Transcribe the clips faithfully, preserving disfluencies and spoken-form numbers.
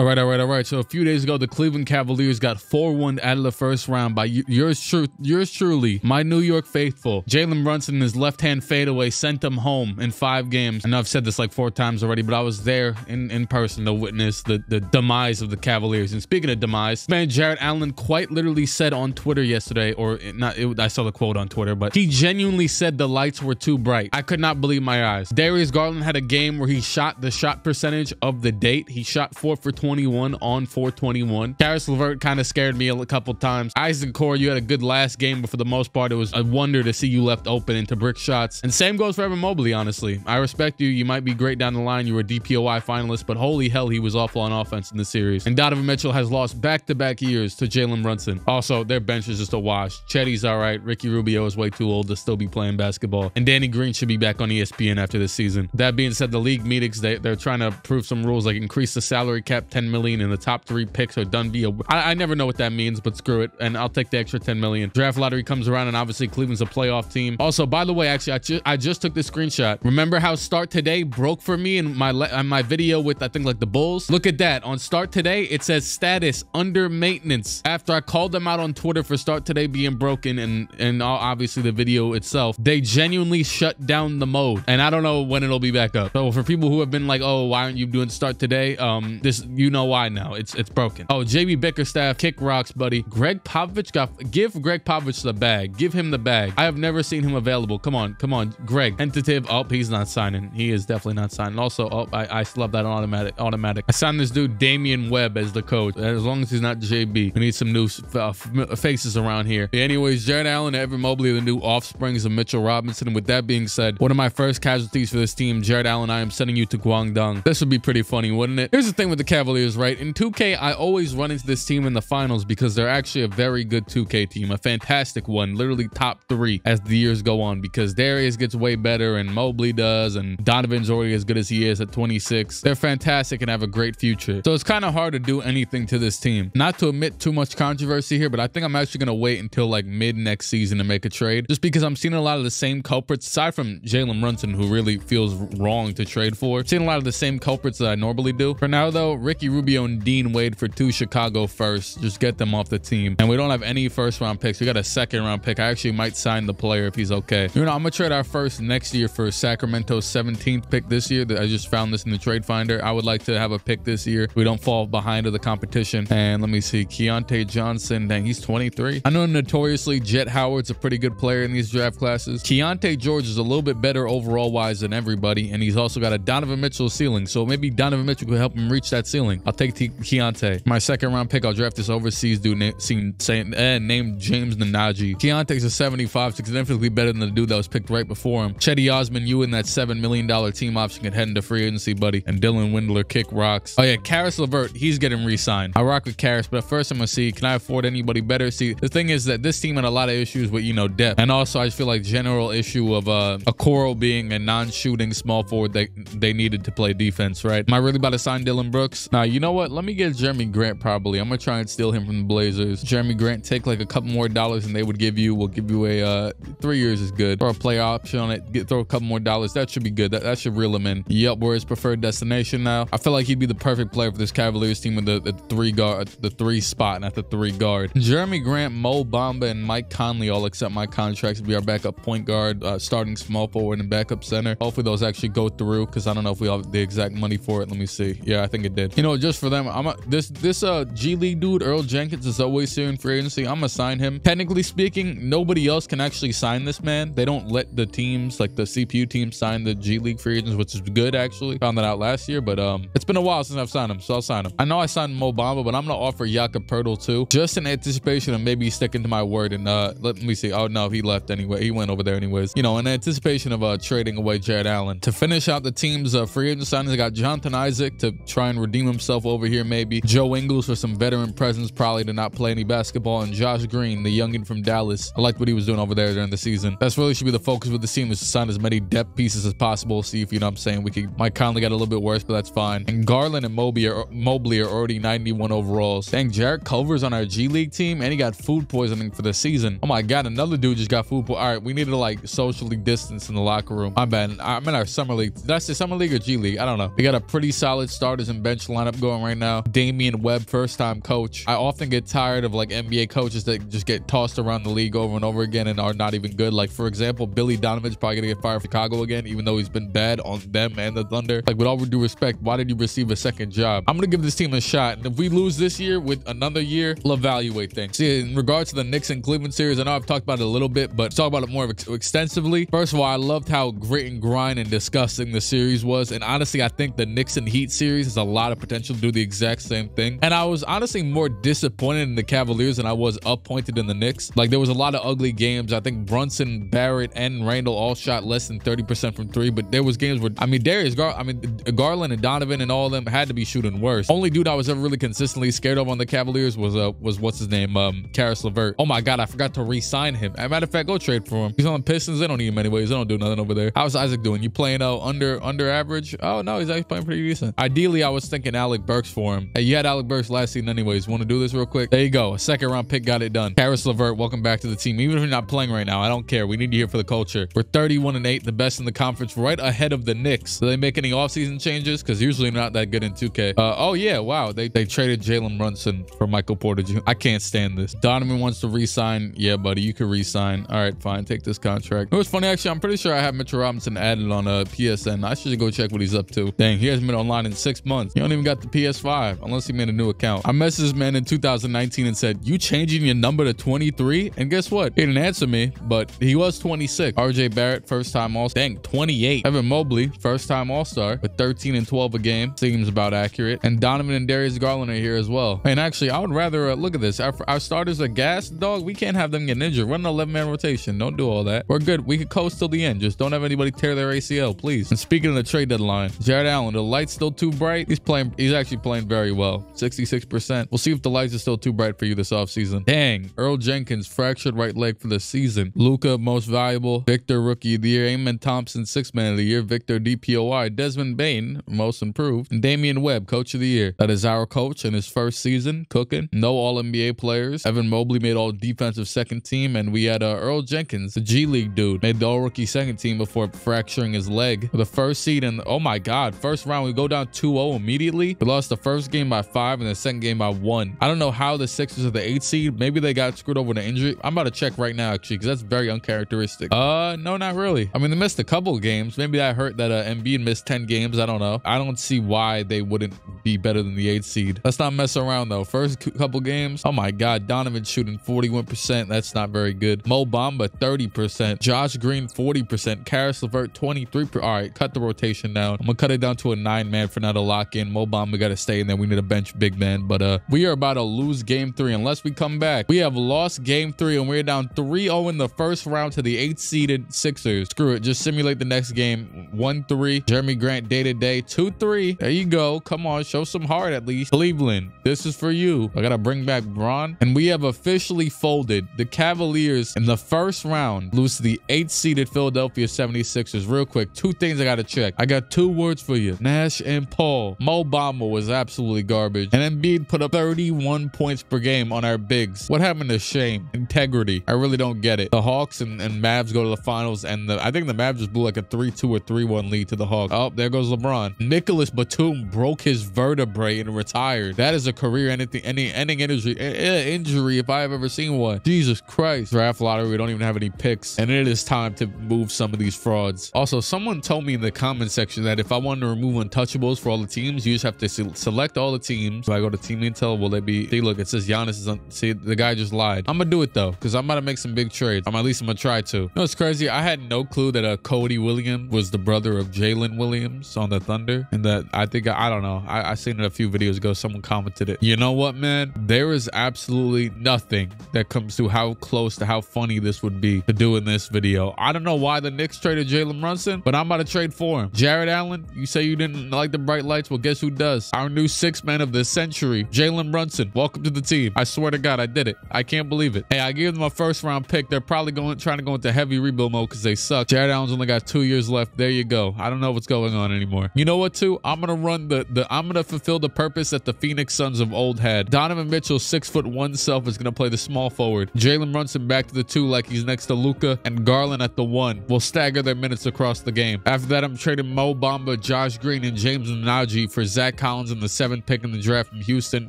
All right, all right, all right. So a few days ago, the Cleveland Cavaliers got four one out of the first round by yours, tru yours truly, my New York faithful. Jalen Brunson and his left-hand fadeaway sent them home in five games. I know I've said this like four times already, but I was there in, in person to witness the, the demise of the Cavaliers. And speaking of demise, man, Jared Allen quite literally said on Twitter yesterday, or it, not, it, I saw the quote on Twitter, but he genuinely said the lights were too bright. I could not believe my eyes. Darius Garland had a game where he shot the shot percentage of the date. He shot four for twenty-one on four twenty-one. Caris LeVert kind of scared me a couple times. Isaac Okoro, you had a good last game, but for the most part, it was a wonder to see you left open into brick shots. And same goes for Evan Mobley, honestly. I respect you. You might be great down the line. You were a D P O Y finalist, but holy hell, he was awful on offense in the series. And Donovan Mitchell has lost back-to-back years to Jalen Brunson. Also, their bench is just a wash. Chetty's all right. Ricky Rubio is way too old to still be playing basketball. And Danny Green should be back on E S P N after this season. That being said, the league meetings, they, they're trying to approve some rules like increase the salary cap ten million and the top three picks are done via I, I never know what that means, but screw it, and I'll take the extra ten million. Draft lottery comes around, and obviously Cleveland's a playoff team. Also, by the way, actually I, ju I just took this screenshot. Remember how Start Today broke for me in my in my video with I think like the Bulls? Look at that. On Start Today it says status under maintenance after I called them out on Twitter for Start Today being broken, and and obviously the video itself. They genuinely shut down the mode, and I don't know when it'll be back up. So for people who have been like, oh, why aren't you doing Start Today, um this, you know why now. It's it's broken. Oh, J B Bickerstaff, kick rocks, buddy. Gregg Popovich got give Gregg Popovich the bag. Give him the bag. I have never seen him available. Come on, come on, Greg. Tentative. Oh, he's not signing. He is definitely not signing. Also, oh, I I love that automatic. Automatic. I signed this dude Damian Webb as the coach. As long as he's not J B, we need some new uh, faces around here. But anyways, Jared Allen and Evan Mobley are the new offsprings of Mitchell Robinson. And with that being said, one of my first casualties for this team, Jared Allen. I am sending you to Guangdong. This would be pretty funny, wouldn't it? Here's the thing with the Cavaliers, right? In two K, I always run into this team in the finals because they're actually a very good two K team, a fantastic one, literally top three as the years go on, because Darius gets way better and Mobley does, and Donovan's already as good as he is at twenty-six. They're fantastic and have a great future. So it's kind of hard to do anything to this team. Not to admit too much controversy here, but I think I'm actually going to wait until like mid next season to make a trade, just because I'm seeing a lot of the same culprits, aside from Jalen Brunson, who really feels wrong to trade for. I'm seeing a lot of the same culprits that I normally do. For now, though, Ricky Rubio and Dean Wade for two Chicago first. Just get them off the team. And we don't have any first round picks. We got a second round pick. I actually might sign the player if he's okay. You know, I'm gonna trade our first next year for Sacramento's seventeenth pick this year. I just found this in the trade finder. I would like to have a pick this year. We don't fall behind to the competition. And let me see, Keontae Johnson. Dang, he's twenty-three. I know notoriously Jet Howard's a pretty good player in these draft classes. Keontae George is a little bit better overall wise than everybody, and he's also got a Donovan Mitchell ceiling. So maybe Donovan Mitchell could help him reach that ceiling. I'll take Keontae. My second round pick, I'll draft this overseas dude na seen, saying, eh, named James Nnaji. Keontae's a seventy-five, significantly better than the dude that was picked right before him. Chetty Osman, you and that seven million dollar team option can head into free agency, buddy. And Dylan Windler, kick rocks. Oh yeah, Caris LeVert, he's getting re-signed. I rock with Caris, but at first I'm gonna see, can I afford anybody better? See, the thing is that this team had a lot of issues with, you know, depth, and also I just feel like general issue of uh, Okoro being a non-shooting small forward that they needed to play defense, right? Am I really about to sign Dylan Brooks? Now, you know what? Let me get Jerami Grant probably. I'm gonna try and steal him from the Blazers. Jerami Grant, take like a couple more dollars and they would give you, we'll give you a uh, three years is good. Throw a player option on it, get, throw a couple more dollars. That should be good. That, that should reel him in. Yep, we're his preferred destination now. I feel like he'd be the perfect player for this Cavaliers team with the, the three guard, the three spot, not the three guard. Jerami Grant, Mo Bamba, and Mike Conley all accept my contracts to be our backup point guard, uh, starting small forward, and backup center. Hopefully those actually go through, because I don't know if we have the exact money for it. Let me see. Yeah, I think it did. You know, just for them, I'm a, this this uh G League dude, Earl Jenkins, is always here in free agency. I'm gonna sign him. Technically speaking, nobody else can actually sign this man. They don't let the teams, like the C P U team, sign the G League free agents, which is good actually. Found that out last year, but um, it's been a while since I've signed him, so I'll sign him. I know I signed Mo Bamba, but I'm gonna offer Jakob Pertl too, just in anticipation of maybe sticking to my word. And uh, let me see. Oh no, he left anyway. He went over there anyways. You know, in anticipation of uh trading away Jared Allen. To finish out the team's uh, free agent signings, I got Jonathan Isaac to try and redeem himself over here, maybe Joe Ingles for some veteran presence, probably to not play any basketball, and Josh Green, the youngin from Dallas. I liked what he was doing over there during the season. That's really should be the focus with the team, is to sign as many depth pieces as possible. See if, you know what I'm saying, we could. Mike Conley got a little bit worse, but that's fine. And Garland and Mobley are, Mobley are already ninety-one overalls. Dang, Jarrett Culver's on our G League team, and he got food poisoning for the season. Oh my God, another dude just got food poisoning. All right, we need to like socially distance in the locker room. My bad. I'm in our summer league. Did I say summer league or G League? I don't know. We got a pretty solid starters and bench lineup. lineup going right now. Damian Webb, first time coach. I often get tired of like N B A coaches that just get tossed around the league over and over again and are not even good. Like, for example, Billy Donovan's probably gonna get fired for Chicago again, even though he's been bad on them and the Thunder. Like, with all due respect, why did you receive a second job? I'm gonna give this team a shot, and if we lose this year, with another year, we'll evaluate things. See, in regards to the Knicks and Cleveland series, I know I've talked about it a little bit, but talk about it more ex extensively. First of all, I loved how grit and grind and disgusting the series was, and honestly, I think the Knicks and Heat series has a lot of potential to do the exact same thing. And I was honestly more disappointed in the Cavaliers than I was appointed in the Knicks. Like, there was a lot of ugly games. I think Brunson, Barrett, and Randall all shot less than thirty percent from three, but there was games where, I mean, Darius Gar I mean, Garland and Donovan and all of them had to be shooting worse. Only dude I was ever really consistently scared of on the Cavaliers was uh was what's his name? Um, Caris LeVert. Oh my God, I forgot to re-sign him. As a matter of fact, go trade for him. He's on the Pistons. They don't need him anyways. They don't do nothing over there. How's Isaac doing? You playing uh, under under average? Oh no, he's actually playing pretty decent. Ideally, I was thinking Alec Burks for him. Hey, you had Alec Burks last season anyways. Want to do this real quick? There you go. A second round pick got it done. Caris LeVert, welcome back to the team. Even if you're not playing right now, I don't care. We need you here for the culture. We're thirty-one and eight, the best in the conference, right ahead of the Knicks. Do they make any offseason changes? Because usually not that good in two K. Uh, oh yeah, wow. They they traded Jalen Brunson for Michael Porter Junior I can't stand this. Donovan wants to re-sign. Yeah, buddy, you can re-sign. All right, fine. Take this contract. It was funny, actually. I'm pretty sure I have Mitchell Robinson added on a P S N. I should go check what he's up to. Dang, he hasn't been online in six months. He don't even got the P S five unless he made a new account. I messaged this man in two thousand nineteen and said, "You changing your number to twenty-three?" And guess what? He didn't answer me, but he was twenty-six. R J Barrett, first time All-Star. Dang, twenty-eight. Evan Mobley, first time All-Star with thirteen and twelve a game. Seems about accurate. And Donovan and Darius Garland are here as well. And actually, I would rather uh, look at this. Our, our starters are gassed, dog. We can't have them get injured. Run an eleven man rotation. Don't do all that. We're good. We could coast till the end. Just don't have anybody tear their A C L, please. And speaking of the trade deadline, Jared Allen, the light's still too bright. He's playing. He's actually playing very well. sixty-six percent. We'll see if the lights are still too bright for you this offseason. Dang. Earl Jenkins, fractured right leg for the season. Luka, most valuable. Victor, rookie of the year. Amen Thompson, sixth man of the year. Victor, D P O Y. Desmond Bain, most improved. And Damian Webb, coach of the year. That is our coach in his first season, cooking. No all N B A players. Evan Mobley made all defensive second team. And we had uh, Earl Jenkins, the G League dude, made the all rookie second team before fracturing his leg. The first seed, and oh my God, first round, we go down two oh immediately. We lost the first game by five and the second game by one. I don't know how the Sixers are the eighth seed. Maybe they got screwed over with an injury. I'm about to check right now, actually, because that's very uncharacteristic. Uh, no, not really. I mean, they missed a couple of games. Maybe that hurt that uh, Embiid missed ten games. I don't know. I don't see why they wouldn't be better than the eighth seed. Let's not mess around, though. First couple games. Oh my God, Donovan shooting forty-one percent. That's not very good. Mo Bamba, thirty percent. Josh Green, forty percent. Caris LeVert, twenty-three percent. All right, cut the rotation down. I'm going to cut it down to a nine man for now to lock in. Mo Bamba got to stay, and then we need a bench big man. But uh, we are about to lose game three unless we come back. We have lost game three, and we're down three oh in the first round to the eighth seeded Sixers. Screw it. Just simulate the next game. one three. Jerami Grant day-to-day. two three. There you go. Come on. Show some heart at least. Cleveland, this is for you. I got to bring back Bron. And we have officially folded. The Cavaliers in the first round lose to the eighth seeded Philadelphia seventy-sixers. Real quick, two things I got to check. I got two words for you. Nash and Paul. Mo Bamba was absolutely garbage. And Embiid put up thirty-one points per game on our bigs. What happened to shame? Integrity. I really don't get it. The Hawks and, and Mavs go to the finals, and the, I think the Mavs just blew like a three two or three one lead to the Hawks. Oh, there goes LeBron. Nicholas Batum broke his vertebrae and retired. That is a career anything, any ending injury, injury if I've ever seen one. Jesus Christ. Draft lottery, we don't even have any picks, and it is time to move some of these frauds. Also, someone told me in the comment section that if I wanted to remove untouchables for all the teams, you just have to select all the teams. If I go to team intel, will they be, see, look, it says Giannis is on, see, the guy just lied. I'm gonna do it though, because I'm gonna make some big trades. I'm at least I'm gonna try to. You know, it's crazy. I had no clue that uh, Cody Williams was the brother of Jalen Williams on the Thunder, and that I think I don't know. I, I seen it a few videos ago. Someone commented it. You know what, man? There is absolutely nothing that comes to how close to how funny this would be to do in this video. I don't know why the Knicks traded Jalen Brunson, but I'm about to trade for him. Jared Allen, you say you didn't like the bright lights. Well, guess who does? Our new sixth man of the century, Jalen Brunson. Welcome to the team. I swear to God, I did it. I can't believe it. Hey, I gave them a first round pick. They're probably going trying to go into heavy rebuild mode because they suck. Jared Allen's only got two years left. There you go. I don't know what's going on anymore. You know what, too? I'm gonna run the the. I'm gonna fulfill the purpose that the Phoenix Suns of old had. Donovan Mitchell, six foot one self, is gonna play the small forward. Jalen Brunson back to the two like he's next to Luka, and Garland at the one. We'll stagger their minutes across the game. After that, I'm trading Mo Bamba, Josh Green, and James Naji for Zach Zach Collins in the seventh pick in the draft from Houston.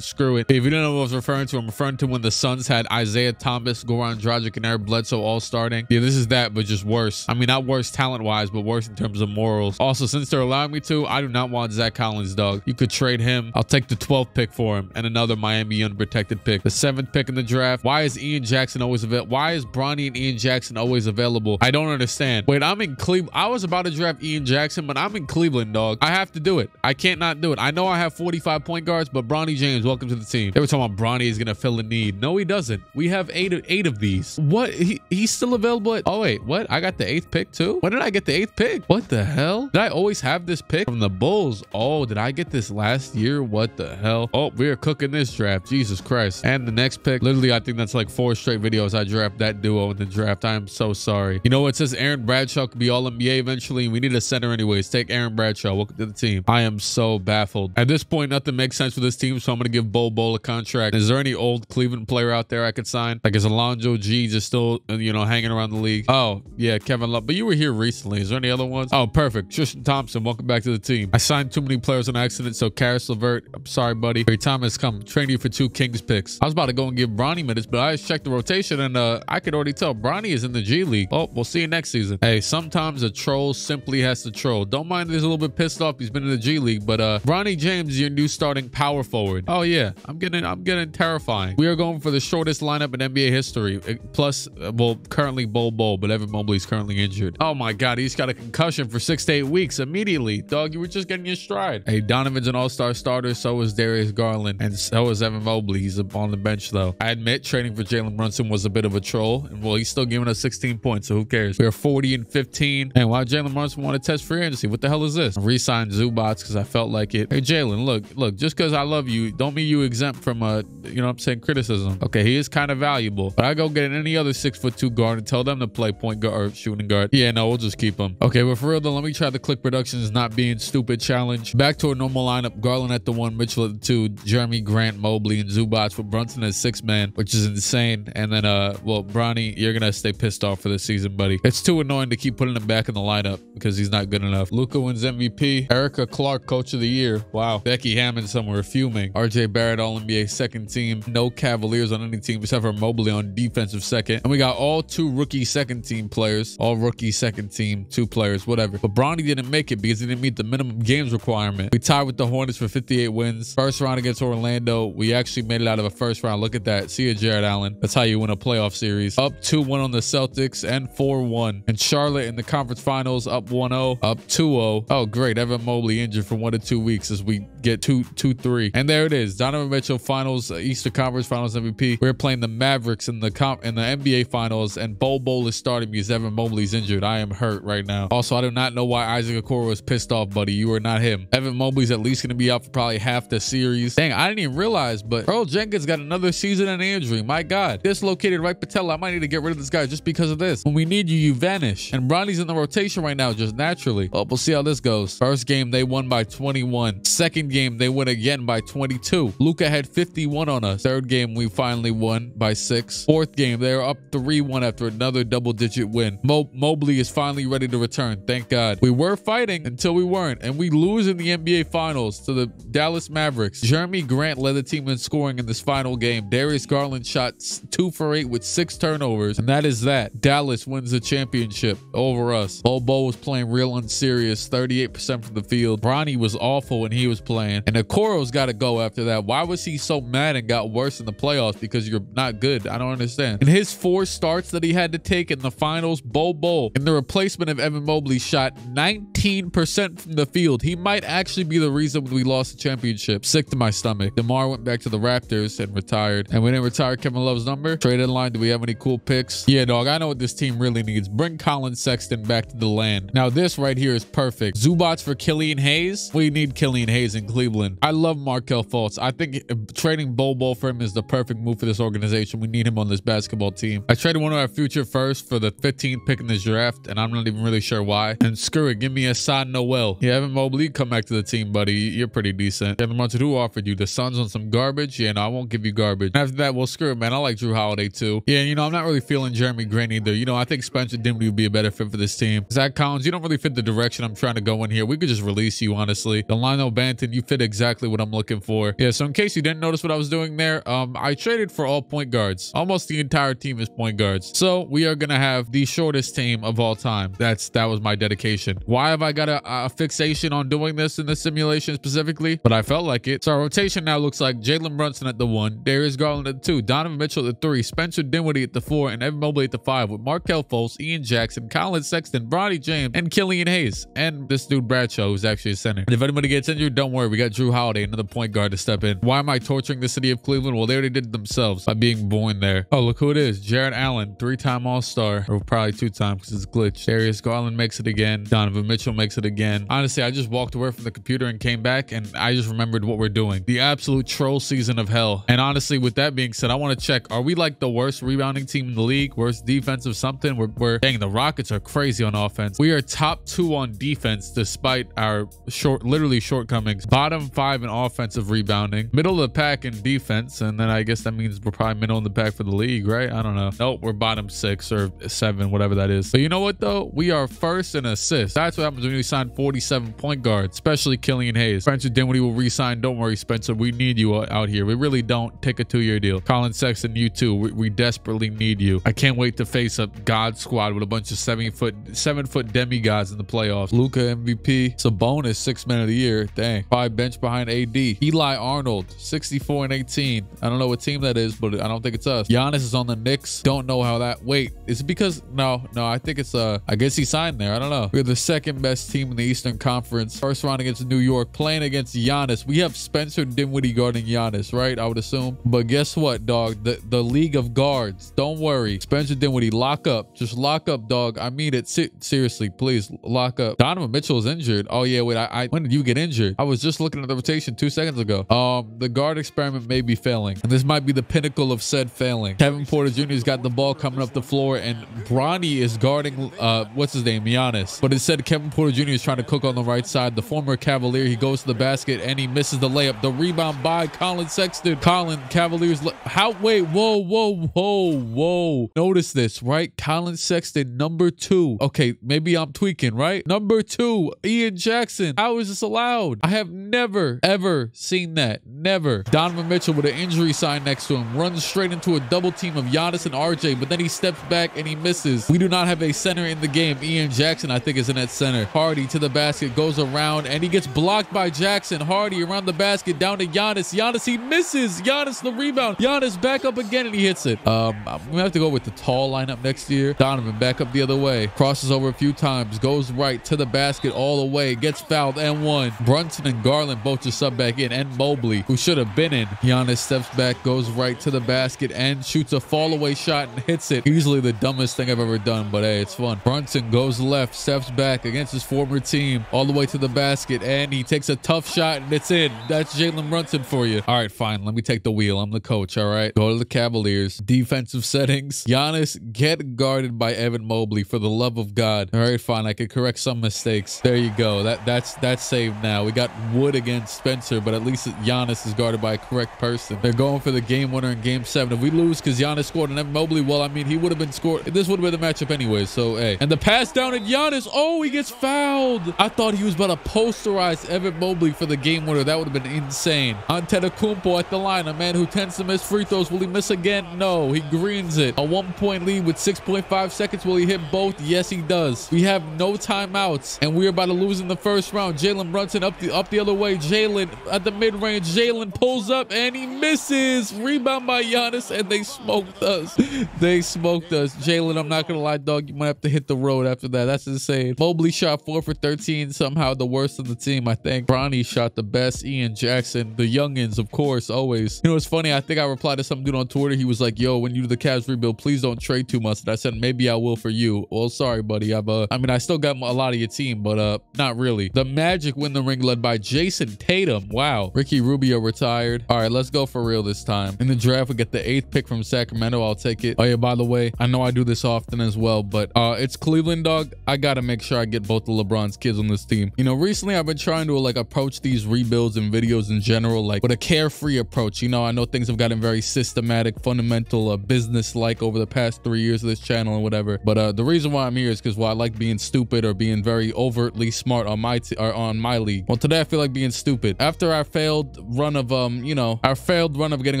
Screw it. If you don't know what I was referring to, I'm referring to when the Suns had Isaiah Thomas, Goran Dragic, and Eric Bledsoe all starting. Yeah, this is that, but just worse. I mean, not worse talent-wise, but worse in terms of morals. Also, since they're allowing me to, I do not want Zach Collins, dog. You could trade him. I'll take the twelfth pick for him and another Miami unprotected pick. The seventh pick in the draft. Why is Ian Jackson always available? Why is Bronny and Ian Jackson always available? I don't understand. Wait, I'm in Cleveland. I was about to draft Ian Jackson, but I'm in Cleveland, dog. I have to do it. I can't not do it. I know I have forty-five point guards, but Bronny James, welcome to the team. They were talking about Bronny is going to fill a need. No, he doesn't. We have eight of, eight of these. What? He, he's still available at, oh, wait, what? I got the eighth pick too? When did I get the eighth pick? What the hell? Did I always have this pick from the Bulls? Oh, did I get this last year? What the hell? Oh, we are cooking this draft. Jesus Christ. And the next pick, literally, I think that's like four straight videos. I draft that duo in the draft. I am so sorry. You know, it says Aaron Bradshaw could be all N B A eventually. We need a center anyways. Take Aaron Bradshaw. Welcome to the team. I am so baffled. At this point, nothing makes sense for this team, so I'm going to give Bol Bol a contract. Is there any old Cleveland player out there I could sign? Like, is Alonzo G just still, you know, hanging around the league? Oh, yeah, Kevin Love. But you were here recently. Is there any other ones? Oh, perfect. Tristan Thompson, welcome back to the team. I signed too many players on accident, so Caris LeVert, I'm sorry, buddy. Your time has come. Train you for two Kings picks. I was about to go and give Bronny minutes, but I just checked the rotation, and uh, I could already tell Bronny is in the G League. Oh, we'll see you next season. Hey, sometimes a troll simply has to troll. Don't mind he's a little bit pissed off. He's been in the G League, but uh, Bronny James, your new starting power forward. Oh yeah, I'm getting, I'm getting terrifying. We are going for the shortest lineup in N B A history. It, plus, uh, well, currently Bol Bol, but Evan Mobley is currently injured. Oh my God, he's got a concussion for six to eight weeks immediately. Dog, you were just getting your stride. Hey, Donovan's an all-star starter. So is Darius Garland, and so is Evan Mobley. He's on the bench though. I admit trading for Jalen Brunson was a bit of a troll, and well, he's still giving us sixteen points, so who cares? We are forty and fifteen, and why Jalen Brunson want to test free agency? What the hell is this? Re-signed Zubats because I felt like it. Hey Jalen, look, look, just because I love you, don't mean you exempt from a, you know what I'm saying, criticism. Okay, he is kind of valuable, but I go get any other six foot two guard and tell them to play point guard or shooting guard. Yeah, no, we'll just keep him. Okay, but for real though, let me try the Click Productions not being stupid challenge. Back to a normal lineup: Garland at the one, Mitchell at the two, Jerami Grant, Mobley, and Zubats with Brunson as six man, which is insane. And then, uh, well, Bronny, you're gonna stay pissed off for this season, buddy. It's too annoying to keep putting him back in the lineup because he's not good enough. Luka wins M V P. Erica Clark, coach of the year. Wow. Becky Hammond somewhere fuming. R J Barrett, All N B A second team. No Cavaliers on any team except for Mobley on defensive second. And we got all two rookie second team players, all rookie second team, two players, whatever. But Bronny didn't make it because he didn't meet the minimum games requirement. We tied with the Hornets for fifty-eight wins. First round against Orlando. We actually made it out of a first round. Look at that. See you, Jared Allen. That's how you win a playoff series. Up two one on the Celtics and four one. And Charlotte in the conference finals, up one oh, up two oh. Oh, great. Evan Mobley injured for one to two weeks as we get two two three. And there it is. Donovan Mitchell, finals, uh, Eastern Conference Finals M V P. We're playing the Mavericks in the comp in the N B A Finals, and Bol Bol is starting because Evan Mobley's injured. I am hurt right now. Also, I do not know why Isaac Okoro is pissed off, buddy. You are not him. Evan Mobley's at least going to be out for probably half the series. Dang, I didn't even realize, but Earl Jenkins got another season and injury. My God. Dislocated right patella. I might need to get rid of this guy just because of this. When we need you, you vanish. And Bronny's in the rotation right now, just naturally. Well, we'll see how this goes. First game, they won by twenty-one. Second game, they win again by twenty-two. Luka had fifty-one on us. Third game, we finally won by six. Fourth game, they're up three one after another double-digit win. Mo Mobley is finally ready to return. Thank God. We were fighting until we weren't, and we lose in the N B A Finals to the Dallas Mavericks. Jerami Grant led the team in scoring in this final game. Darius Garland shot two for eight with six turnovers, and that is that. Dallas wins the championship over us. Bol Bol was playing real unserious, thirty-eight percent from the field. Bronny was awful when he was playing, and Okoro's got to go after that. Why was he so mad and got worse in the playoffs? Because you're not good. I don't understand. In his four starts that he had to take in the finals, Bol Bol, in the replacement of Evan Mobley, shot nineteen percent from the field. He might actually be the reason we lost the championship. Sick to my stomach. DeMar went back to the Raptors and retired, and we didn't retire Kevin Love's number. Trade in line. Do we have any cool picks? Yeah, dog. I know what this team really needs. Bring Colin Sexton back to the land. Now this right here is perfect. Zubats for Killian Hayes. We need Killian Hayes in Cleveland. I love Markelle Fultz. I think trading Bol Bol for him is the perfect move for this organization. We need him on this basketball team. I traded one of our future first for the fifteenth pick in this draft, and I'm not even really sure why. And screw it, give me a Hassan Noel. Yeah, Evan Mobley, come back to the team, buddy. You're pretty decent. Kevin Munson, who offered you? The Suns on some garbage? Yeah, no, I won't give you garbage. And after that, well, screw it, man. I like Jrue Holiday too. Yeah, you know, I'm not really feeling Jerami Grant either. You know, I think Spencer Dinwiddie would be a better fit for this team. Zach Collins, you don't really fit the direction I'm trying to go in here. We could just release you, honestly. Delano Banton, you fit exactly what I'm looking for. Yeah, so in case you didn't notice what I was doing there, um, I traded for all point guards. Almost the entire team is point guards. So we are gonna have the shortest team of all time. That's that was my dedication. Why have I got a, a fixation on doing this in the simulation specifically? But I felt like it. So our rotation now looks like Jalen Brunson at the one, Darius Garland at the two, Donovan Mitchell at the three, Spencer Dinwiddie at the four, and Evan Mobley at the five, with Markelle Fultz, Ian Jackson, Colin Sexton, Bronny James, and Killian Hayes, and this dude Bradshaw, who's actually a center. And if anybody gets injured, don't worry, we got Jrue Holiday, another point guard, to step in. Why am I torturing the city of Cleveland? Well, they already did it themselves by being born there. Oh, look who it is. Jared Allen, three-time All-Star, or probably two-time because it's glitched. Darius Garland makes it again. Donovan Mitchell makes it again. Honestly, I just walked away from the computer and came back, and I just remembered what we're doing. The absolute troll season of hell. And honestly, with that being said, I want to check, are we like the worst rebounding team in the league? Worst defensive something? We're, we're dang, the Rockets are crazy on offense. We are top two on defense despite our short, literally shortcomings. Bottom five in offensive rebounding. Middle of the pack in defense, and then I guess that means we're probably middle in the pack for the league, right? I don't know. Nope, we're bottom six or seven, whatever that is. But you know what though? We are first in assists. That's what happens when you sign forty-seven point guards, especially Killian Hayes. Spencer Dinwiddie will re-sign. Don't worry, Spencer. We need you out here. We really don't. Take a two-year deal. Colin Sexton, you too. We, we desperately need you. I can't wait to face up God Squad with a bunch of seven-foot, seven-foot demigods in the playoffs. Luka M V P. Sabonis, sixth man of the year. Dang. Probably bench behind A D. Eli Arnold, sixty-four and eighteen. I don't know what team that is, but I don't think it's us. Giannis is on the Knicks. Don't know how that. Wait, is it because no, no? I think it's uh. I guess he signed there. I don't know. We're the second best team in the Eastern Conference. First round against New York, playing against Giannis. We have Spencer Dinwiddie guarding Giannis, right? I would assume. But guess what, dog? The the League of Guards. Don't worry, Spencer Dinwiddie, lock up. Just lock up, dog. I mean it. Se seriously, please lock up. Donovan Mitchell is injured. Oh yeah, wait. I, I when did you get injured? I was just looking at the rotation two seconds ago. Um, the guard experiment may be failing, and this might be the pinnacle of said failing. Kevin Porter Junior's got the ball coming up the floor, and Bronny is guarding uh what's his name, Giannis. But instead, Kevin Porter Junior is trying to cook on the right side. The former Cavalier, he goes to the basket and he misses the layup. The rebound by Colin Sexton. Colin Cavaliers. How? Wait. Whoa. Whoa. Whoa. Whoa. Notice this, right? Colin Sexton, number two. Okay, maybe I'm tweaking, right? Number two, Ian Jackson. How is this allowed? I have never ever seen that. Never. Donovan Mitchell with an injury sign next to him runs straight into a double team of Giannis and R J, but then he steps back and he misses. We do not have a center in the game. Ian Jackson, I think, is in that center. Hardy to the basket, goes around, and he gets blocked by Jackson. Hardy around the basket, down to Giannis. Giannis, he misses. Giannis, the rebound. Giannis back up again, and he hits it. Um, we have to go with the tall lineup next year. Donovan back up the other way, crosses over a few times, goes right to the basket all the way, gets fouled and one. Brunson and Garland both just sub back in, and Mobley, who should have been in. Giannis steps back, goes right to the basket, and shoots a fall away shot and hits it. Easily the dumbest thing I've ever done, but hey, it's fun. Brunson goes left, steps back against his former team, all the way to the basket, and he takes a tough shot and it's in. That's Jalen Brunson for you. All right, fine. Let me take the wheel. I'm the coach. All right. Go to the Cavaliers. Defensive settings. Giannis, get guarded by Evan Mobley for the love of God. All right, fine. I could correct some mistakes. There you go. That that's that's saved now. We got Wood against Spencer, but at least Giannis is guarded by a correct person. They're going for the game winner in game seven. If we lose because Giannis scored and Evan Mobley, well, I mean, he would have been scored. This would have been the matchup anyway. So, hey. And the pass down at Giannis. Oh, he gets fouled. I thought he was about to posterize Evan Mobley for the game winner. That would have been insane. Antetokounmpo at the line. A man who tends to miss free throws. Will he miss again? No. He greens it. A one-point lead with six point five seconds. Will he hit both? Yes, he does. We have no timeouts, and we're about to lose in the first round. Jalen Brunson up the up the other way. Jalen at the mid-range. Jalen pulls up, and he misses. Rebound by Giannis, and they smoked us. They smoked us. Jalen, I'm not going to lie, dog. You might have to hit the road after that. That's insane. Mobley shot four for thirteen. Somehow the worst of the team, I think. Bronny shot the best. Ian Jackson. The youngins, of course, always. You know, it's funny. I think I replied to some dude on Twitter. He was like, yo, when you do the Cavs rebuild, please don't trade too much. And I said, maybe I will for you. Well, sorry, buddy. I've, uh, I mean, I still got a lot of your team, but uh, not really. The Magic win the ring led by Jason Tatum. Wow. Ricky Rubio retired. All right, let's go for real this time. In the draft, we get the eighth pick from Sacramento. I'll take it. Oh, yeah, by the way, I know I do this often as well, but uh, it's Cleveland, dog. I got to make sure I get both both of LeBron's kids on this team. You know, recently I've been trying to like approach these rebuilds and videos in general, like with a carefree approach. You know, I know things have gotten very systematic, fundamental, uh, business-like over the past three years of this channel and whatever. But uh, the reason why I'm here is because while I like being stupid or being very overtly smart on my t or on my league, well, today I feel like being stupid. After our failed run of, um, you know, our failed run of getting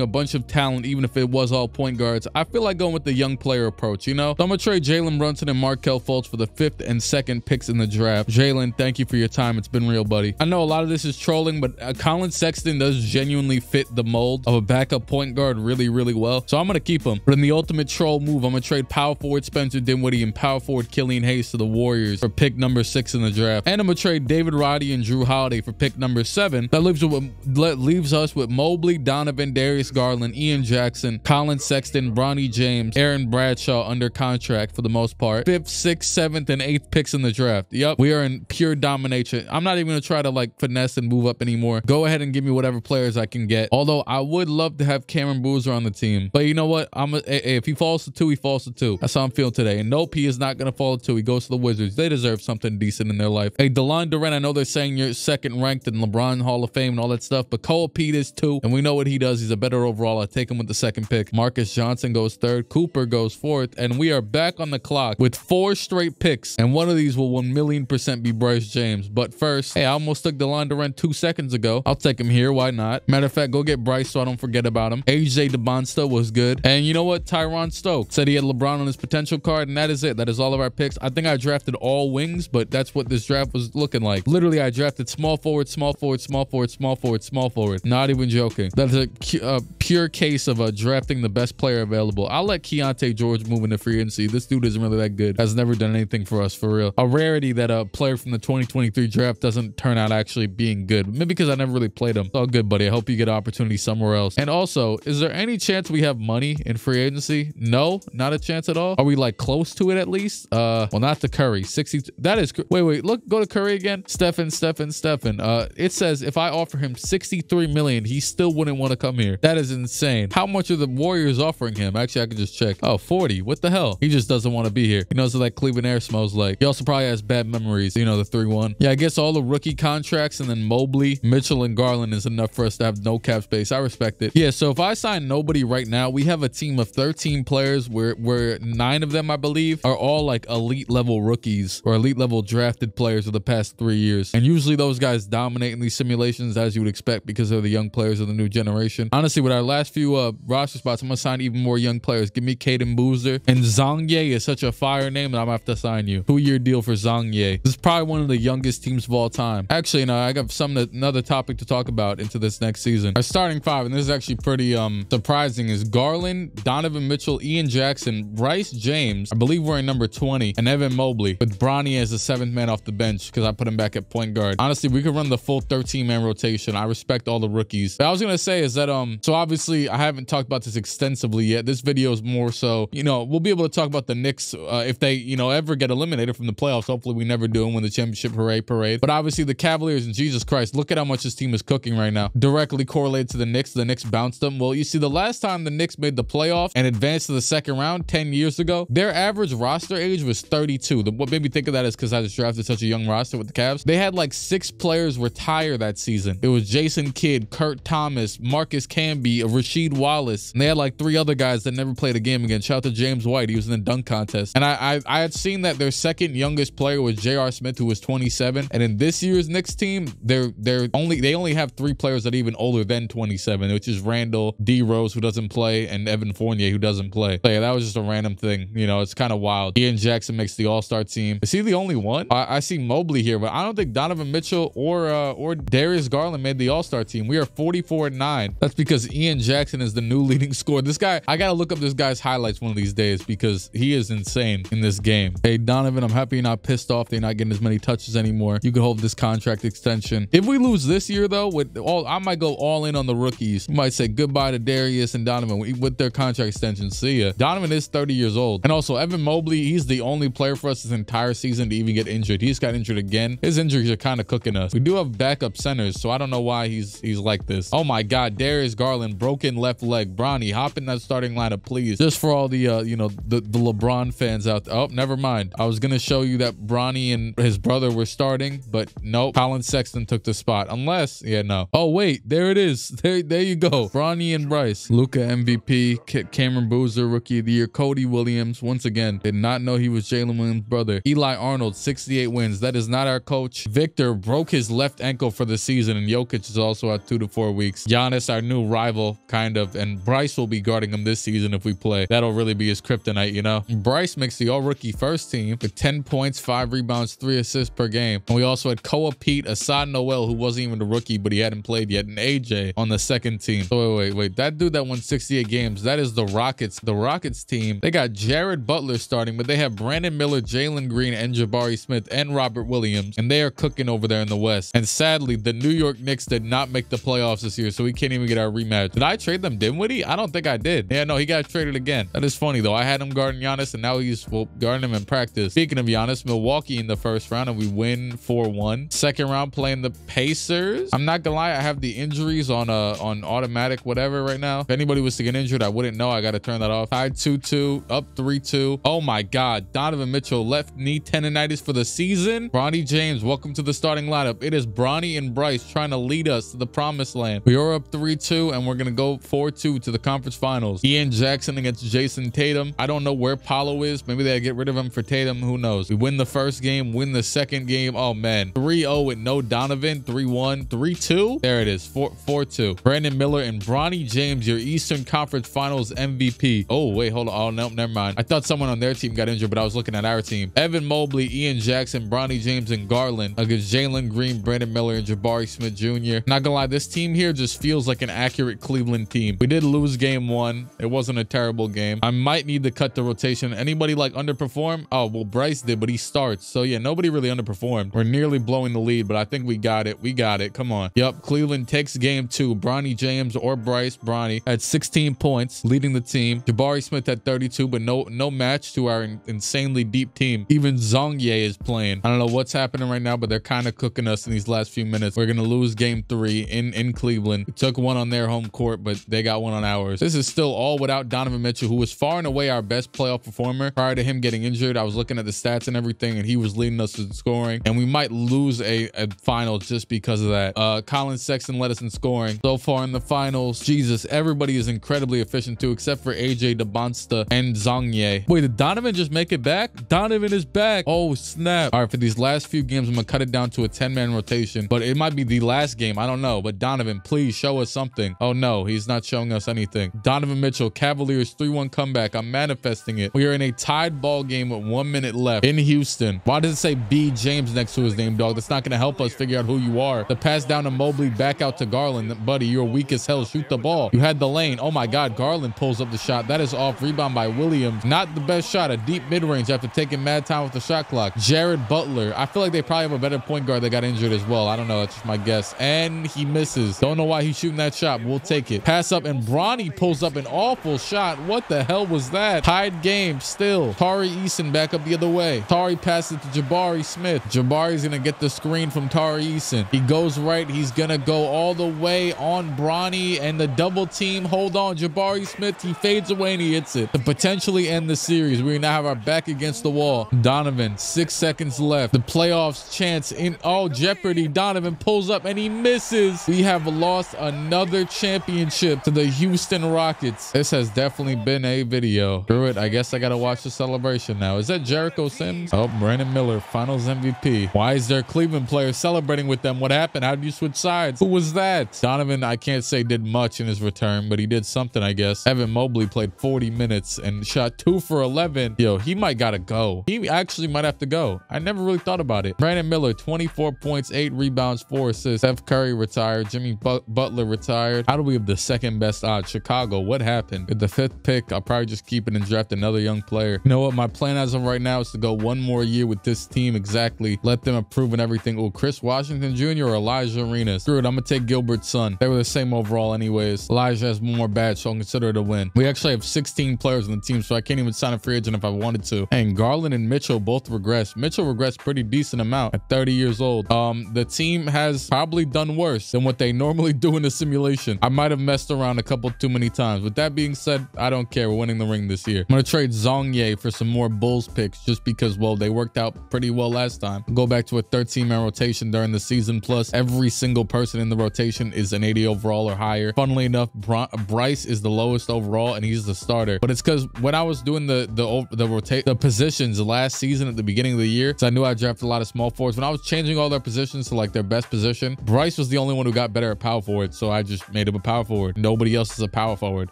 a bunch of talent, even if it was all point guards, I feel like going with the young player approach, you know? So I'm gonna trade Jalen Brunson and Markelle Fultz for the fifth and second picks in the draft. Jalen, thank you for your time. It's been real, buddy. I know a lot of this is trolling, but uh, Colin Sexton does genuinely fit the mold of a backup point guard really, really well. So I'm gonna keep him. But in the ultimate troll move, I'm gonna trade power forward Spencer Dinwiddie and power forward Killian Hayes to the Warriors for pick number six in the draft. And I'm gonna trade David Roddy and Jrue Holiday for pick number seven. That leaves with, leaves us with Mobley, Donovan, Darius Garland, Ian Jackson, Colin Sexton, Bronny James, Aaron Bradshaw under contract for the most part. Fifth, sixth, seventh, and eighth picks in the draft. Yep, we are in pure domination. I'm not even gonna try to like finesse and move up anymore. Go ahead and give me whatever players I can get. Although I would love to have Cameron Boozer on the team, but you know what? I'm a, if he falls to two, he falls to two. That's how I'm feeling today. And nope, he is not gonna fall to two. He goes to the Wizards. They deserve something decent in their life. Hey, DeLon Durant, I know they're saying you're second ranked in LeBron Hall of Fame and all that stuff, but Cole Pete is two, and we know what he does. He's a better overall. I take him with the second pick. Marcus Johnson goes third. Cooper goes fourth, and we are back on the clock with four straight picks, and one of these will one million percent be Bryce James. But first, hey, I almost took DeLon Durant two seconds ago. I'll take him here. Why not? Matter of fact, go get Bryce so I don't forget about him. A J DeBonsta was good, and you know what? Tyron Stokes said he had LeBron on his potential card, and that is it. That is all of our picks. I think I drafted all wings, but that's what this draft was looking like. Literally, I drafted small forward, small forward, small forward, small forward, small forward. Not even joking. That's a uh, pure case of uh, drafting the best player available. I'll let Keontae George move into free agency. This dude isn't really that good. Has never done anything for us, for real. A rarity that a player from the twenty twenty-three draft doesn't turn out actually being good. Maybe because I never really played him. It's all good, buddy. I hope you get an opportunity somewhere else. And also, is there any chance we have money in free agency? No, not a chance at all. Are we like close to it at least? Uh, well, not to Curry. sixty. That is. Wait, wait. Look, go to Curry again. Stephen, Stephen, Stephen. Uh, it says if I offer him sixty-three million, he still wouldn't want to come here. That is insane. How much are the Warriors offering him? Actually, I could just check. Oh, forty. What the hell? He just doesn't want to be here. You know, so that Cleveland air smells like. He also probably has bad memories. You know, the three one. Yeah, I guess all the rookie contracts and then Mobley, Mitchell, and Garland is enough for us to have no cap space. I respect it. Yeah, so if I sign nobody right now, we have a team of thirteen players where where nine of them, I believe, are all like elite level rookies or elite level drafted players of the past three years. And usually those guys dominate in these simulations, as you would expect, because they're the young players of the new generation. Honestly, with our last few uh, roster spots, I'm gonna sign even more young players. Give me Caden Boozer, and Zongye is such a fire name that I'm gonna have to sign you. Two-year deal for Zongye. This is probably one of the youngest teams of all time. Actually, no, I got some another topic to talk about into this next season. Our starting five, and this is actually pretty um surprising, is Garland, Donovan Mitchell, Ian Jackson, Bryce James. I believe we're in number twenty, and Evan Mobley with Bronny as the seventh man off the bench because I put him back at point guard. Honestly, we could run the full thirteen man rotation. I respect all the rookies. But I was gonna say is that um so obviously I haven't talked about this extensively yet. This video is more so, you know, we'll be able to talk about the Knicks uh, if they, you know, ever get eliminated from the playoffs. Hopefully we never do and win the championship. Hooray parade. But obviously the Cavaliers, and Jesus Christ, look at how much this team is cooking right now. Directly correlated to the Knicks. The Knicks bounced them. Well, you see, the last time the Knicks made the playoffs and advanced to the second round ten years ago, their average roster age was thirty-two. The, what made me think of that is because I just drafted such a young roster with the Cavs. They had like six players retire that season. It was Jason Kidd, Kurt Thomas, Marcus Camby, Rasheed Wallace, and they had like three other guys that never played a game again. Shout out to James White. He was in the dunk contest. And I, I, I had seen that their second youngest player was J R Smith, who was twenty-seven. And in this year's Knicks team, they're they're only they only have three players that are even older than twenty-seven, which is Randall, D Rose, who doesn't play, and Evan Fournier, who doesn't play. So yeah, that was just a random thing. You know, it's kind of wild. Ian Jackson makes the All-Star team. Is he the only one? I, I see Mobley here, but I don't think Donovan Mitchell or uh, or Darius Garland made the All-Star team. We are forty-four and nine. That's because Ian Jackson is the new leading scorer. This guy, I gotta look up this guy's highlights one of these days because he is insane in this game. Hey Donovan, I'm happy you're not pissed off. They're not getting as many touches anymore. You can hold this contract extension. If we lose this year though, with all, I might go all in on the rookies. We might say goodbye to Darius and Donovan with their contract extension. See ya. Donovan is thirty years old, and also Evan Mobley. He's the only player for us this entire season to even get injured. He's got injured again. His injuries are kind of cooking us. We do have backup centers, so I don't know why he's he's like this. Oh my God, Darius Garland, broken left leg. Bronny, hop in that starting lineup, please. Just for all the uh, you know, the, the LeBron fans out there. Oh, never mind. I was gonna show you that Bronny Bronny and his brother were starting, but nope, Colin Sexton took the spot. Unless, yeah, no. Oh, wait, there it is. There, there you go. Bronny and Bryce. Luka M V P, K Cameron Boozer, Rookie of the Year, Cody Williams. Once again, did not know he was Jalen Williams' brother. Eli Arnold, sixty-eight wins. That is not our coach. Victor broke his left ankle for the season, and Jokic is also out two to four weeks. Giannis, our new rival, kind of, and Bryce will be guarding him this season if we play. That'll really be his kryptonite, you know? Bryce makes the all-rookie first team with ten points, five rebounds, three assists per game. And we also had Koa Pete, Assad Noel, who wasn't even a rookie, but he hadn't played yet, and A J on the second team. So wait, wait, wait. That dude that won sixty-eight games, that is the Rockets. The Rockets team, they got Jared Butler starting, but they have Brandon Miller, Jalen Green, and Jabari Smith, and Robert Williams, and they are cooking over there in the West. And sadly, the New York Knicks did not make the playoffs this year, so we can't even get our rematch. Did I trade them Dinwiddie? I don't think I did. Yeah, no, he got traded again. That is funny, though. I had him guarding Giannis, and now he's well, guarding him in practice. Speaking of Giannis, Milwaukee in the first round, and we win four one. Second round, playing the Pacers. I'm not gonna lie, I have the injuries on uh, on automatic whatever right now. If anybody was to get injured, I wouldn't know. I got to turn that off. Tied two two, up three two. Oh, my God. Donovan Mitchell, left knee tendonitis for the season. Bronny James, welcome to the starting lineup. It is Bronny and Bryce trying to lead us to the promised land. We are up three two, and we're going to go four two to the conference finals. Ian Jackson against Jason Tatum. I don't know where Paolo is. Maybe they get rid of him for Tatum. Who knows? We win the first game, win the second game. Oh, man. three oh with no Donovan. three one. three two. There it is. four two. Brandon Miller and Bronny James, your Eastern Conference Finals M V P. Oh, wait. Hold on. Oh, no. Never mind. I thought someone on their team got injured, but I was looking at our team. Evan Mobley, Ian Jackson, Bronny James, and Garland against Jalen Green, Brandon Miller, and Jabari Smith Junior Not gonna lie, this team here just feels like an accurate Cleveland team. We did lose game one. It wasn't a terrible game. I might need to cut the rotation. Anybody like underperform? Oh, well, Bryce did, but he starts. So yeah, nobody really underperformed. We're nearly blowing the lead, but I think we got it. We got it. Come on. Yep. Cleveland takes game two. Bronny James or Bryce. Bronny at sixteen points, leading the team. Jabari Smith at thirty-two, but no no match to our in insanely deep team. Even Zongier is playing. I don't know what's happening right now, but they're kind of cooking us in these last few minutes. We're gonna lose game three in in Cleveland. We took one on their home court, but they got one on ours. This is still all without Donovan Mitchell, who was far and away our best playoff performer. Prior to him getting injured, I was looking at the stats and everything, and he was leading us in scoring. And we might lose a, a final just because of that. Uh, Colin Sexton led us in scoring so far in the finals. Jesus, everybody is incredibly efficient too, except for A J Dabonsta and Zongier. Wait, did Donovan just make it back? Donovan is back. Oh, snap. All right, for these last few games, I'm gonna cut it down to a ten man rotation, but it might be the last game. I don't know, but Donovan, please show us something. Oh no, he's not showing us anything. Donovan Mitchell, Cavaliers three one comeback. I'm manifesting it. We are in a tied ball game with one minute left in Houston. Why does it say B James next to his name, dog? That's not gonna help us figure out who you are. The pass down to Mobley, back out to Garland. Buddy, you're weak as hell. Shoot the ball. You had the lane. Oh my God, Garland pulls up the shot. That is off. Rebound by Williams. Not the best shot. A deep mid-range after taking mad time with the shot clock. Jared Butler. I feel like they probably have a better point guard that got injured as well. I don't know. That's just my guess. And he misses. Don't know why he's shooting that shot. We'll take it. Pass up, and Bronny pulls up an awful shot. What the hell was that? Tied game still. Tari Eason back up the other way. Tari passes to Jabari Smith. Jabari's gonna get the screen from Tari Eason. He goes right. He's gonna go all the way on Bronny and the double team. Hold on, Jabari Smith. He fades away and he hits it to potentially end the series. We now have our back against the wall. Donovan, six seconds left. The playoffs chance in all jeopardy. Donovan pulls up and he misses. We have lost another championship to the Houston Rockets. This has definitely been a video. Screw it. I guess I gotta watch the celebration now. Is that Jericho Sims? Oh, Brandon Miller, finals M V P. Why is there a Cleveland player celebrating with them? What happened? How did you switch sides? Who was that? Donovan, I can't say did much in his return, but he did something, I guess. Evan Mobley played forty minutes and shot two for eleven. Yo, he might gotta go. He actually might have to go. I never really thought about it. Brandon Miller, twenty-four points, eight rebounds, four assists. Steph Curry retired. Jimmy but Butler retired. How do we have the second best odds? Chicago, what happened? With the fifth pick, I'll probably just keep it and draft another young player. You know what? My plan as of right now is to go one more year with this team exactly. Let them approve and everything. Oh, Chris Washington Junior or Elijah Arenas? Screw it. I'm gonna take Gilbert's son. They were the same overall anyways. Elijah has one more badge, so I'll consider it a win. We actually have sixteen players on the team, so I can't even sign a free agent if I wanted to. And Garland and Mitchell both regressed. Mitchell regressed pretty decent amount at thirty years old. Um, the team has probably done worse than what they normally do in a simulation. I might have messed around a couple too many times. With that being said, I don't care. We're winning the ring this year. I'm gonna trade Zongier for some more Bulls picks just because, well, they worked out out pretty well last time. Go back to a thirteen man rotation during the season, plus every single person in the rotation is an eighty overall or higher. Funnily enough, Bron Bryce is the lowest overall and he's the starter, but it's because when I was doing the the the rotate the positions last season at the beginning of the year, so I knew I drafted a lot of small forwards, when I was changing all their positions to like their best position, Bryce was the only one who got better at power forward, so I just made him a power forward. Nobody else is a power forward.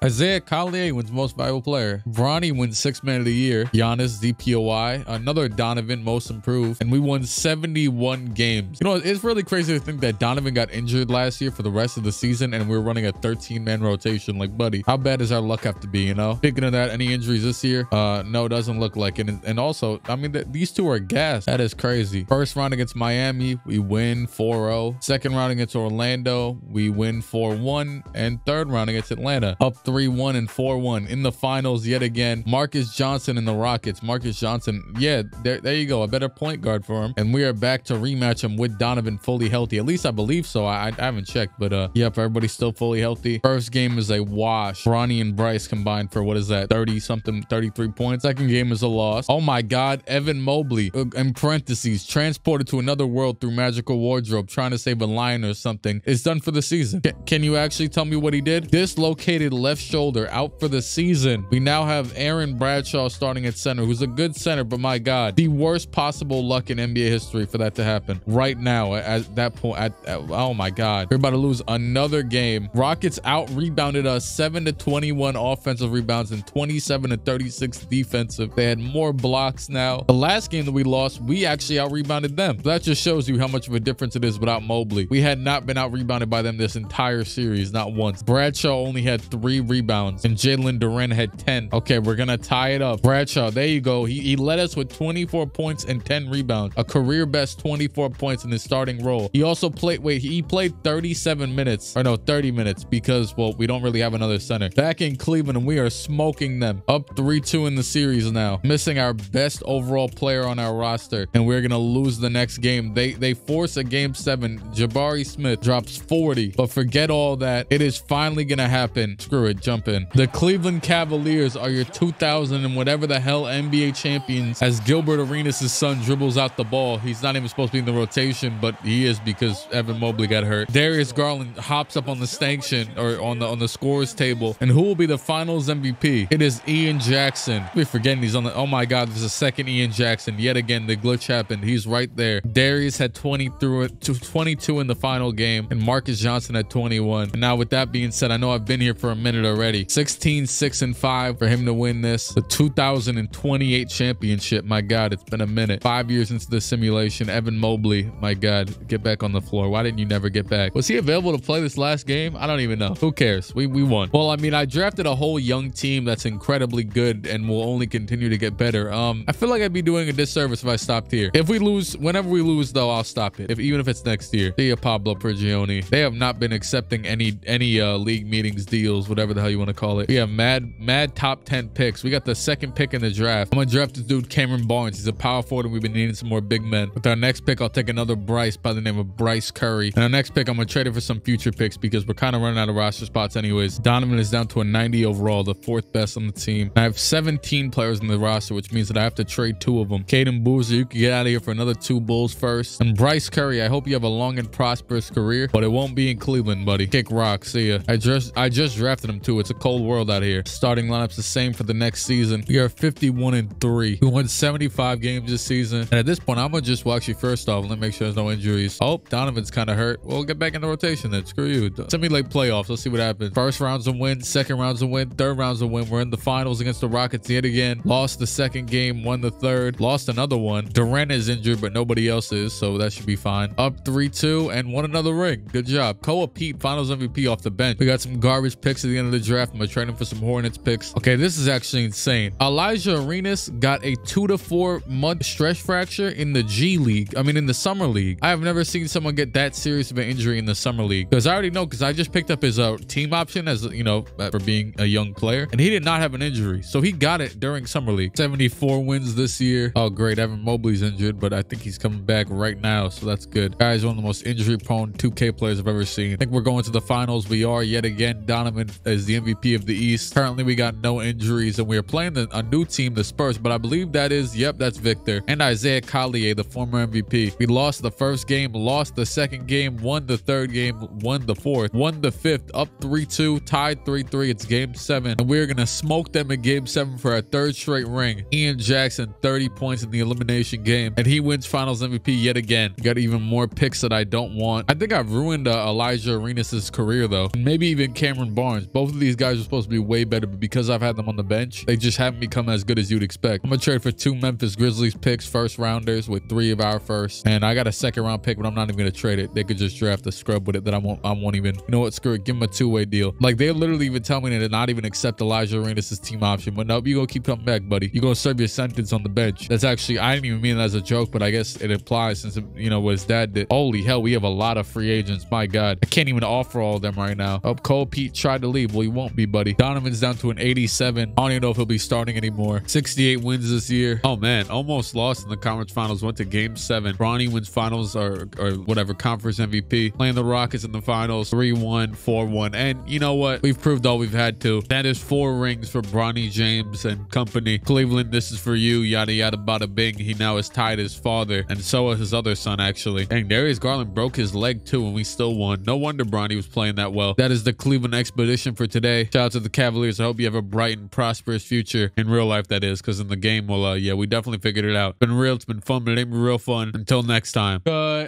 Isaiah Collier wins most valuable player. Bronny wins sixth man of the year. Giannis D P O Y, another Donovan most improved, and we won seventy-one games. You know, it's really crazy to think that Donovan got injured last year for the rest of the season and we we're running a thirteen man rotation. Like, buddy, how bad does our luck have to be, you know? Thinking of that, any injuries this year? Uh, no, it doesn't look like it. And, and also, I mean, th these two are gassed. That is crazy. First round against Miami, we win four oh. Second round against Orlando, we win four one. And third round against Atlanta, up three one and four one. In the finals yet again, Marcus Johnson and the Rockets. Marcus Johnson, yeah, there, there you go. A better point guard for him. And we are back to rematch him with Donovan fully healthy. At least I believe so. I, I haven't checked, but uh, yep, everybody's still fully healthy. First game is a wash. Bronny and Bryce combined for, what is that, thirty something, thirty-three points. Second game is a loss. Oh my God, Evan Mobley, in parentheses, transported to another world through magical wardrobe, trying to save a lion or something. It's done for the season. C can you actually tell me what he did? Dislocated left shoulder, out for the season. We now have Aaron Bradshaw starting at center, who's a good center, but my God, the worst possible luck in N B A history for that to happen right now at that point. At, at, oh my God, we're about to lose another game. Rockets out rebounded us seven to twenty-one offensive rebounds and twenty-seven to thirty-six defensive. They had more blocks. Now the last game that we lost, we actually out rebounded them. So that just shows you how much of a difference it is without Mobley. We had not been out rebounded by them this entire series, not once. Bradshaw only had three rebounds and Jalen Duren had ten. Okay, we're gonna tie it up. Bradshaw, there you go. He, he led us with twenty-four points and ten rebounds, a career best twenty-four points in his starting role. He also played, wait, he played thirty-seven minutes, or no, thirty minutes, because, well, we don't really have another center. Back in Cleveland, we are smoking them, up three two in the series now, missing our best overall player on our roster, and we're gonna lose the next game. They they force a game seven. Jabari Smith drops forty, but forget all that. It is finally gonna happen. Screw it, jump in. The Cleveland Cavaliers are your two thousand and whatever the hell N B A champions, as Gilbert Arenas' son dribbles out the ball. He's not even supposed to be in the rotation, but he is because Evan Mobley got hurt. Darius Garland hops up on the sanction, or on the on the scores table, and who will be the finals M V P? It is Ian Jackson. We're forgetting he's on the, oh my God, there's a second Ian Jackson. Yet again, the glitch happened. He's right there. Darius had twenty through it to twenty-two in the final game, and Marcus Johnson had twenty-one. And now with that being said, I know I've been here for a minute already. sixteen, six, and five for him to win this. The two thousand twenty-eight championship. My God, it's been a minute. Five years into the simulation. Evan Mobley, my God, get back on the floor. Why didn't you never get back? Was he available to play this last game? I don't even know. Who cares? We we won. Well, I mean, I drafted a whole young team that's incredibly good and will only continue to get better. Um, I feel like I'd be doing a disservice if I stopped here. If we lose, whenever we lose, though, I'll stop it. If even if it's next year. See ya, Pablo Prigioni. They have not been accepting any any uh, league meetings, deals, whatever the hell you want to call it. We have mad mad top ten picks. We got the second pick in the draft. I'm gonna draft this dude Cameron Barnes. He's a power forward, and we've been needing some more big men. With our next pick, I'll take another Bryce by the name of Bryce Curry. And our next pick, I'm gonna trade it for some future picks because we're kind of running out of roster spots anyways. Donovan is down to a ninety overall, the fourth best on the team. I have seventeen players in the roster, which means that I have to trade two of them. Caden Boozer, you can get out of here for another two Bulls first. And Bryce Curry, I hope you have a long and prosperous career, but it won't be in Cleveland, buddy. Kick rock, see ya. I just I just drafted him too. It's a cold world out here. Starting lineups the same for the next season. We are fifty-one and three. We won seventy-five games this season. And at this point, I'm gonna just well, actually first off, let me make sure there's no injuries. Oh, Donovan's kind of hurt. We'll get back in the rotation then. Screw you. Simulate playoffs. Let's see what happens. First round's a win. Second round's a win. Third round's a win. We're in the finals against the Rockets yet again. Lost the second game. Won the third. Lost another one. Durant is injured, but nobody else is, so that should be fine. Up three two and won another ring. Good job. Koa Pete, finals M V P off the bench. We got some garbage picks at the end of the draft. I'm gonna trade him for some Hornets picks. Okay, this is actually insane. Elijah Arenas got a two to four month stress fracture in the G League. I mean, in the summer league. I have never seen someone get that serious of an injury in the summer league. Because I already know, because I just picked up his uh, team option as, you know, for being a young player. And he did not have an injury. So he got it during summer league. seventy-four wins this year. Oh, great. Evan Mobley's injured, but I think he's coming back right now. So that's good. Guy's one of the most injury prone two K players I've ever seen. I think we're going to the finals. We are yet again. Donovan is the M V P of the East. Currently, we got no injuries and we are playing the, a new team, the Spurs, but I believe that is, yep, that's Victor. Victor, and Isaiah Collier, the former M V P. We lost the first game, lost the second game, won the third game, won the fourth, won the fifth, up three two, tied three three. It's game seven, and we're gonna smoke them in game seven for our third straight ring. Ian Jackson, thirty points in the elimination game, and he wins Finals M V P yet again. Got even more picks that I don't want. I think I've ruined uh, Elijah Arenas's career though, and maybe even Cameron Barnes. Both of these guys are supposed to be way better, but because I've had them on the bench, they just haven't become as good as you'd expect. I'm gonna trade for two Memphis Grizzlies picks, first rounders, with three of our first, and I got a second round pick, but I'm not even gonna trade it. They could just draft a scrub with it that I won't. I won't even. You know what? Screw it. Give them a two-way deal. Like they literally even tell me to not even accept Elijah Arenas's team option, but nope, you gonna keep coming back, buddy. You gonna serve your sentence on the bench. That's actually, I didn't even mean that as a joke, but I guess it implies since it, you know what his dad did. Holy hell, we have a lot of free agents. My God, I can't even offer all of them right now. Up, oh, Cole Pete tried to leave. Well, he won't be, buddy. Donovan's down to an eighty-seven. I don't even know if he'll be starting anymore. sixty-eight wins this year. Oh man, almost lost in the conference finals. Went to game seven. Bronny wins finals or or whatever conference M V P. Playing the Rockets in the finals. three one, four one, and you know what? We've proved all we've had to. That is four rings for Bronny James and company. Cleveland, this is for you. Yada yada, bada bing. He now is tied his father, and so is his other son actually. And Darius Garland broke his leg too, and we still won. No wonder Bronny was playing that well. That is the Cleveland Expedition for today. Shout out to the Cavaliers. I hope you have a bright and prosperous future in real life. That is, because in the game, well, uh, yeah, we definitely figured it out. It's been real. It's been fun, but it ain't been real fun. Until next time. But.